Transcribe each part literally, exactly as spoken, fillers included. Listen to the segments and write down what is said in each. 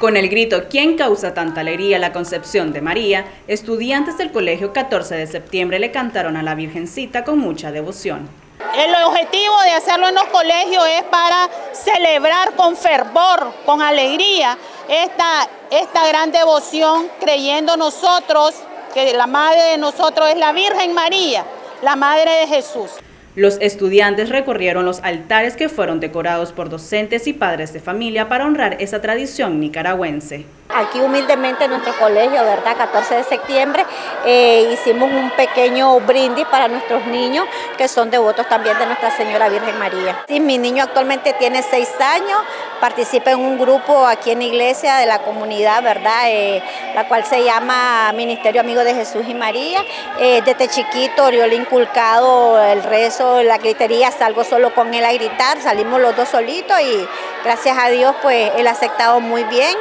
Con el grito ¿Quién causa tanta alegría la concepción de María?, estudiantes del colegio catorce de septiembre le cantaron a la Virgencita con mucha devoción. El objetivo de hacerlo en los colegios es para celebrar con fervor, con alegría, esta, esta gran devoción, creyendo nosotros que la madre de nosotros es la Virgen María, la madre de Jesús. Los estudiantes recorrieron los altares que fueron decorados por docentes y padres de familia para honrar esa tradición nicaragüense. Aquí humildemente en nuestro colegio, ¿verdad?, catorce de septiembre, eh, hicimos un pequeño brindis para nuestros niños que son devotos también de Nuestra Señora Virgen María. Sí, mi niño actualmente tiene seis años, participa en un grupo aquí en la iglesia de la comunidad, ¿verdad?, eh, la cual se llama Ministerio Amigo de Jesús y María. Eh, desde chiquito Oriol inculcado el rezo, la gritería, salgo solo con él a gritar, salimos los dos solitos y gracias a Dios pues él ha aceptado muy bien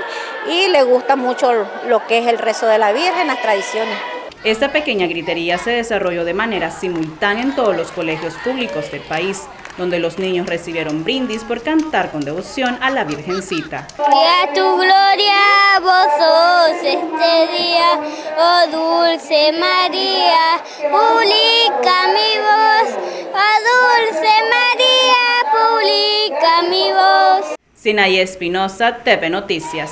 y le gusta mucho lo que es el rezo de la Virgen, las tradiciones. Esta pequeña gritería se desarrolló de manera simultánea en todos los colegios públicos del país, donde los niños recibieron brindis por cantar con devoción a la Virgencita. Y a tu gloria vos sos este día, oh dulce María, publica mi voz, oh dulce María, publica mi voz. Sinaí Espinosa, T V Noticias.